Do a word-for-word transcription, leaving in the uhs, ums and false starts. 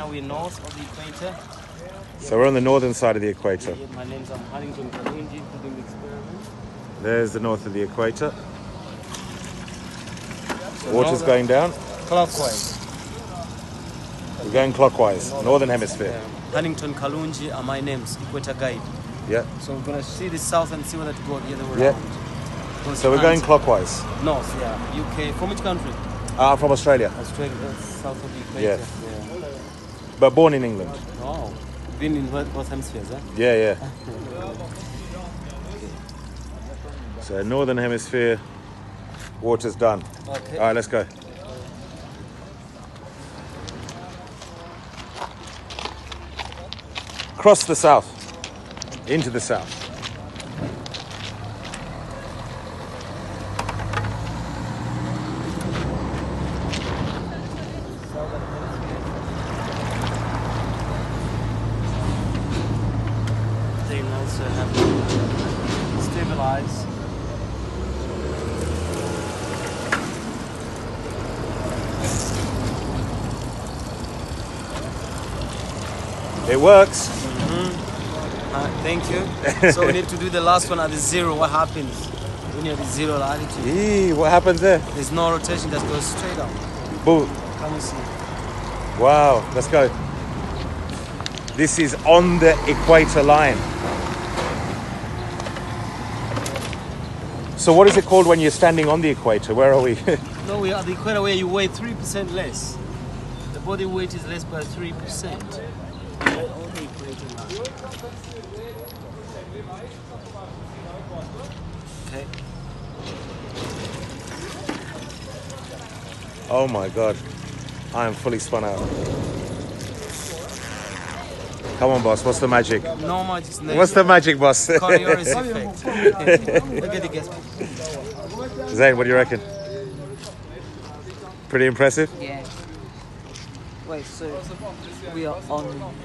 now we're north of the equator. So we're on the northern side of the equator. Yeah, my name's Huntington Kalunji, doing the experiment. There's the north of the equator. So water's going down? Clockwise. We're going clockwise, northern, northern hemisphere. Yeah. Huntington Kalunji are my names, equator guide. Yeah. So we're going to see the south and see whether to go the other way yeah. around. Because so we're going clockwise? North, yeah. U K. From which country? Ah, uh, from Australia. Australia, that's south of the equator. Yeah. yeah. But born in England. Oh, been in both hemispheres, eh? Yeah, yeah. Okay. So northern hemisphere, water's done. Okay. All right, let's go. Cross the south, into the south. They also have to stabilize. It works. Mm-hmm. uh, thank you. So we need to do the last one at the zero. What happens when you're at the zero latitude? Eee, what happens there? There's no rotation, that goes straight up. Boom. Come and see. Wow, let's go. This is on the equator line. So what is it called when you're standing on the equator? Where are we? No, we are at the equator where you weigh three percent less. The body weight is less by three percent. Okay. Oh my God, I am fully spun out. Come on, boss, what's the magic? No magic. What's the magic, boss? Zayn, what do you reckon? Pretty impressive? Yeah. Wait, so we are on...